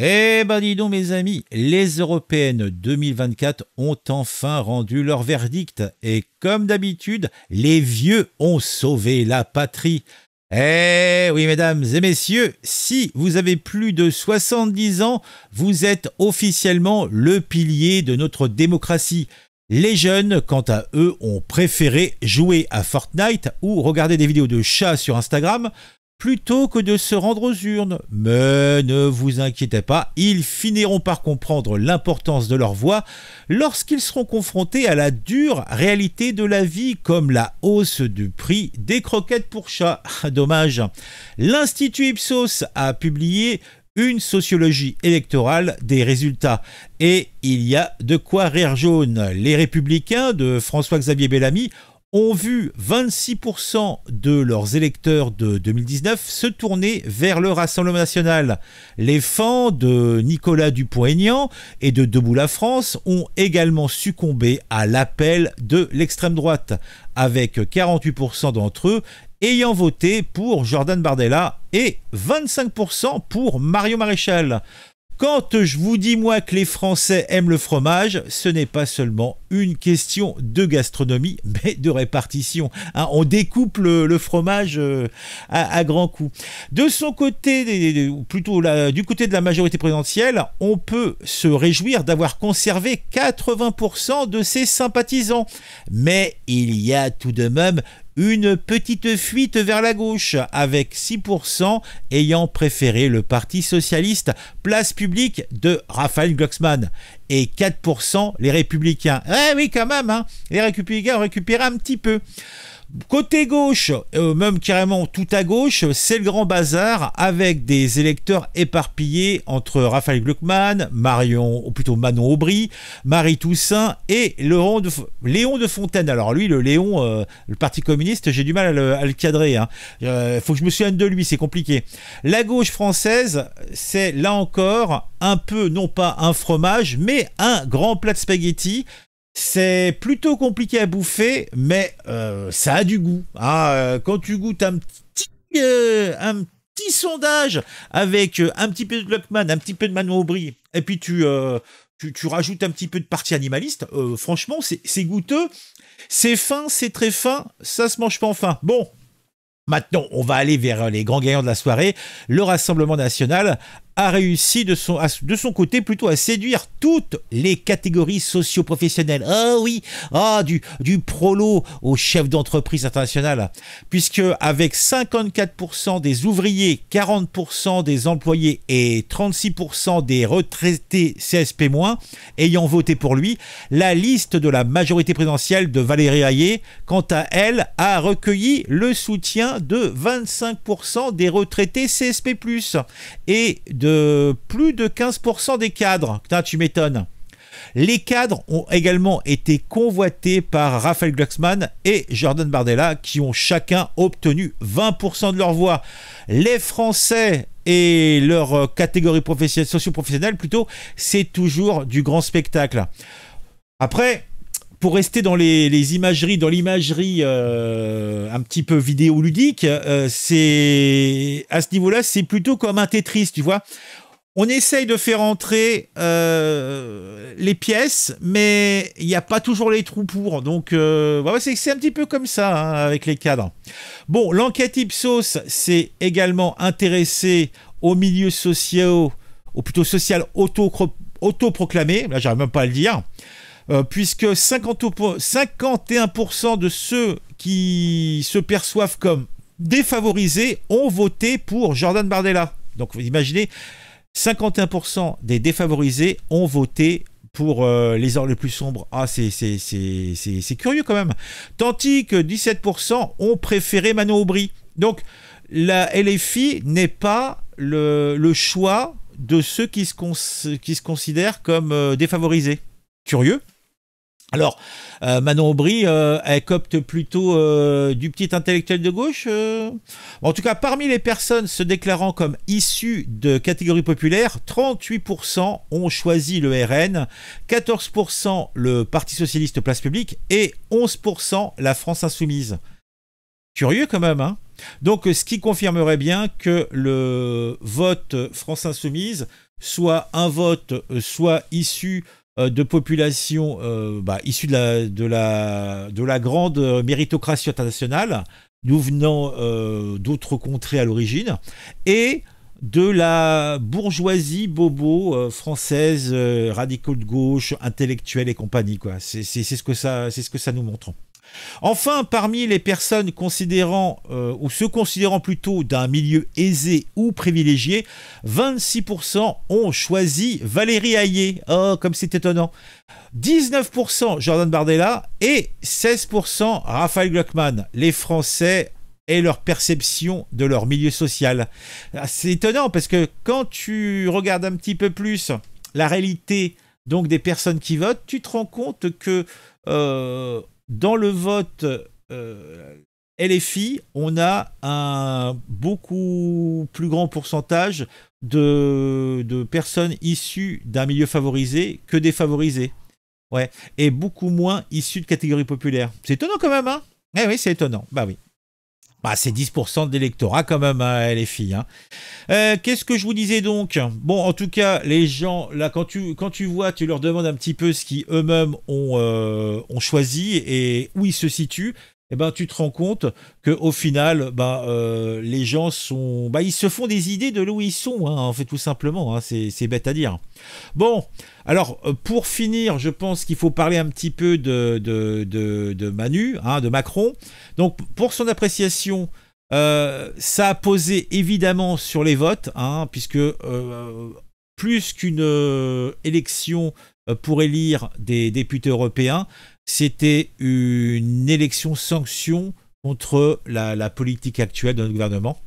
Eh ben dis donc mes amis, les européennes 2024 ont enfin rendu leur verdict et comme d'habitude, les vieux ont sauvé la patrie. Eh oui mesdames et messieurs, si vous avez plus de 70 ans, vous êtes officiellement le pilier de notre démocratie. Les jeunes, quant à eux, ont préféré jouer à Fortnite ou regarder des vidéos de chats sur Instagram, plutôt que de se rendre aux urnes. Mais ne vous inquiétez pas, ils finiront par comprendre l'importance de leur voix lorsqu'ils seront confrontés à la dure réalité de la vie, comme la hausse du prix des croquettes pour chats. Dommage. L'Institut Ipsos a publié une sociologie électorale des résultats. Et il y a de quoi rire jaune. Les Républicains de François-Xavier Bellamy ont vu 26% de leurs électeurs de 2019 se tourner vers le Rassemblement National. Les fans de Nicolas Dupont-Aignan et de Debout la France ont également succombé à l'appel de l'extrême droite, avec 48% d'entre eux ayant voté pour Jordan Bardella et 25% pour Mario Maréchal. Quand je vous dis moi que les Français aiment le fromage, ce n'est pas seulement une question de gastronomie, mais de répartition. Hein, on découpe le fromage à grands coups. De son côté, ou plutôt du côté de la majorité présidentielle, on peut se réjouir d'avoir conservé 80% de ses sympathisants. Mais il y a tout de même une petite fuite vers la gauche, avec 6% ayant préféré le Parti Socialiste, Place Publique de Raphaël Glucksmann, et 4% les Républicains. Eh oui, quand même, hein, les Républicains ont récupéré un petit peu. Côté gauche, même carrément tout à gauche, c'est le grand bazar avec des électeurs éparpillés entre Raphaël Glucksmann, Manon Aubry, Marie Toussaint et Léon de Fontaine. Alors lui, le Léon, le Parti communiste, j'ai du mal à le cadrer. Hein. Faut que je me souvienne de lui, c'est compliqué. La gauche française, c'est là encore un peu, non pas un fromage, mais un grand plat de spaghettis. C'est plutôt compliqué à bouffer, mais ça a du goût. Hein. Quand tu goûtes un petit sondage avec un petit peu de Glucksmann, un petit peu de Manon Aubry, et puis tu rajoutes un petit peu de parti animaliste, franchement, c'est goûteux, c'est fin, c'est très fin, ça se mange pas en faim. Bon, maintenant, on va aller vers les grands gagnants de la soirée. Le Rassemblement National a réussi de son côté plutôt à séduire toutes les catégories socio-professionnelles. Ah oui, du prolo au chef d'entreprise internationale, puisque avec 54% des ouvriers, 40% des employés et 36% des retraités CSP- ayant voté pour lui, la liste de la majorité présidentielle de Valérie Hayer, quant à elle, a recueilli le soutien de 25% des retraités CSP+, et de plus de 15% des cadres. Putain, tu m'étonnes. Les cadres ont également été convoités par Raphaël Glucksmann et Jordan Bardella, qui ont chacun obtenu 20% de leur voix. Les Français et leur catégorie socio-professionnelle, plutôt, c'est toujours du grand spectacle. Après, pour rester dans l'imagerie un petit peu vidéoludique, c'est à ce niveau-là, c'est plutôt comme un Tetris, tu vois. On essaye de faire entrer les pièces, mais il n'y a pas toujours les trous pour. Donc, bah ouais, c'est un petit peu comme ça, hein, avec les cadres. Bon, l'enquête Ipsos s'est également intéressée aux milieux sociaux, ou plutôt social autoproclamés, là, j'arrive même pas à le dire, puisque 51% de ceux qui se perçoivent comme défavorisés ont voté pour Jordan Bardella. Donc, vous imaginez, 51% des défavorisés ont voté pour les heures les plus sombres. Ah, c'est curieux quand même. Tandis que 17% ont préféré Manon Aubry. Donc, la LFI n'est pas le choix de ceux qui se considèrent comme défavorisés. Curieux. Alors, Manon Aubry, elle copte plutôt du petit intellectuel de gauche. En tout cas, parmi les personnes se déclarant comme issues de catégories populaires, 38% ont choisi le RN, 14% le Parti Socialiste Place Publique et 11% la France Insoumise. Curieux quand même, hein ? Donc, ce qui confirmerait bien que le vote France Insoumise soit un vote, soit issu de populations issues de la grande méritocratie internationale, nous venant d'autres contrées à l'origine, et de la bourgeoisie bobo française, radicaux de gauche, intellectuelle et compagnie. C'est ce que ça nous montre. Enfin, parmi les personnes considérant, ou se considérant plutôt d'un milieu aisé ou privilégié, 26% ont choisi Valérie Hayer. Oh, comme c'est étonnant. 19% Jordan Bardella et 16% Raphaël Glucksmann. Les Français et leur perception de leur milieu social. C'est étonnant parce que quand tu regardes un petit peu plus la réalité donc des personnes qui votent, tu te rends compte que... dans le vote LFI, on a un beaucoup plus grand pourcentage de personnes issues d'un milieu favorisé que défavorisées. Ouais. Et beaucoup moins issues de catégories populaires. C'est étonnant quand même, hein? Eh oui, c'est étonnant. Bah oui. Bah, c'est 10% de l'électorat quand même, hein, les filles. Hein. Qu'est-ce que je vous disais donc? Bon, en tout cas, les gens, là, quand tu vois, tu leur demandes un petit peu ce qu'ils eux-mêmes ont choisi et où ils se situent, eh ben, tu te rends compte qu'au final, les gens sont... Bah, ils se font des idées de là où ils sont, hein, en fait, tout simplement. Hein, c'est bête à dire. Bon, alors, pour finir, je pense qu'il faut parler un petit peu de Manu, hein, de Macron. Donc, pour son appréciation, ça a posé évidemment sur les votes, hein, puisque plus qu'une élection pour élire des députés européens, c'était une élection sanction contre la politique actuelle de notre gouvernement.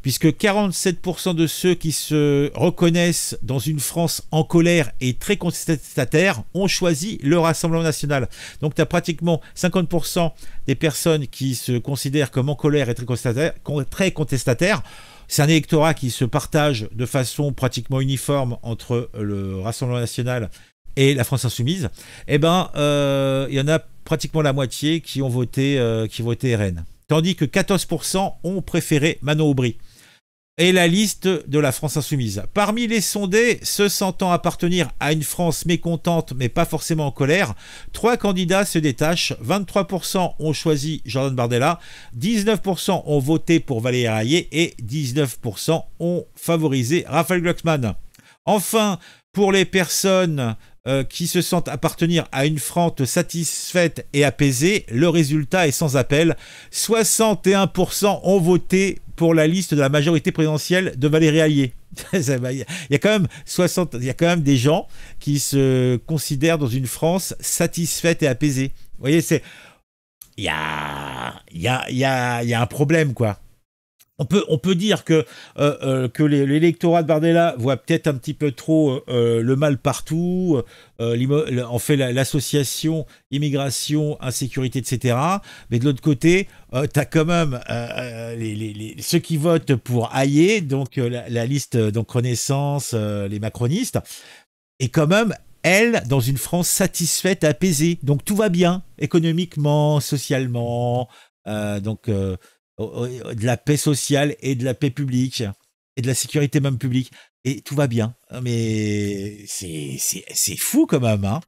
Puisque 47% de ceux qui se reconnaissent dans une France en colère et très contestataire ont choisi le Rassemblement National. Donc tu as pratiquement 50% des personnes qui se considèrent comme en colère et très contestataires. C'est un électorat qui se partage de façon pratiquement uniforme entre le Rassemblement National et la France Insoumise. Eh bien, il y en a pratiquement la moitié qui ont voté, RN. Tandis que 14% ont préféré Manon Aubry. Et la liste de la France Insoumise. Parmi les sondés, se sentant appartenir à une France mécontente, mais pas forcément en colère, 3 candidats se détachent. 23% ont choisi Jordan Bardella, 19% ont voté pour Valérie Hayer et 19% ont favorisé Raphaël Glucksmann. Enfin, pour les personnes qui se sentent appartenir à une France satisfaite et apaisée, le résultat est sans appel. 61% ont voté pour la liste de la majorité présidentielle de Valérie Hayer. Il y a quand même des gens qui se considèrent dans une France satisfaite et apaisée. Vous voyez, il y a un problème, quoi. On peut dire que l'électorat de Bardella voit peut-être un petit peu trop le mal partout, en fait l'association immigration, insécurité, etc. Mais de l'autre côté, tu as quand même ceux qui votent pour Hayer, donc la liste donc Renaissance, les macronistes, et quand même, elle, dans une France satisfaite, apaisée. Donc tout va bien, économiquement, socialement, de la paix sociale et de la paix publique et de la sécurité même publique et tout va bien, mais c'est fou quand même, hein.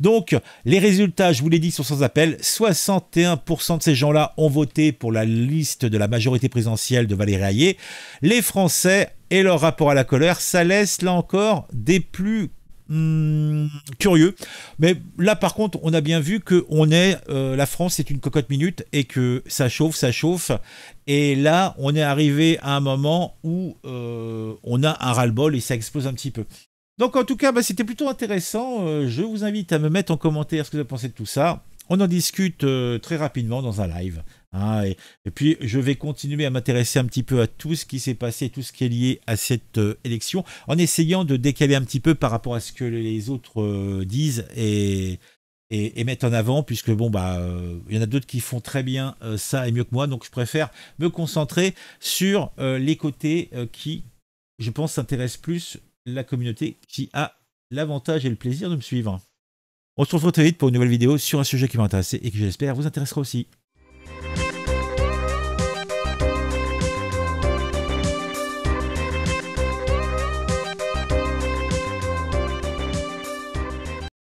Donc les résultats, je vous l'ai dit, sont sans appel. 61% de ces gens-là ont voté pour la liste de la majorité présidentielle de Valérie Hayer. Les Français et leur rapport à la colère, ça laisse là encore des plus curieux. Mais là par contre, on a bien vu que la France est une cocotte minute et que ça chauffe et là on est arrivé à un moment où on a un ras-le-bol et ça explose un petit peu. Donc en tout cas, c'était plutôt intéressant. Je vous invite à me mettre en commentaire ce que vous pensez de tout ça. On en discute très rapidement dans un live. Hein, et puis, je vais continuer à m'intéresser un petit peu à tout ce qui s'est passé, tout ce qui est lié à cette élection, en essayant de décaler un petit peu par rapport à ce que les autres disent et mettent en avant, puisque bon, y en a d'autres qui font très bien ça et mieux que moi, donc je préfère me concentrer sur les côtés qui, je pense, s'intéressent plus la communauté qui a l'avantage et le plaisir de me suivre. On se retrouve très vite pour une nouvelle vidéo sur un sujet qui m'intéresse et qui, j'espère, vous intéressera aussi.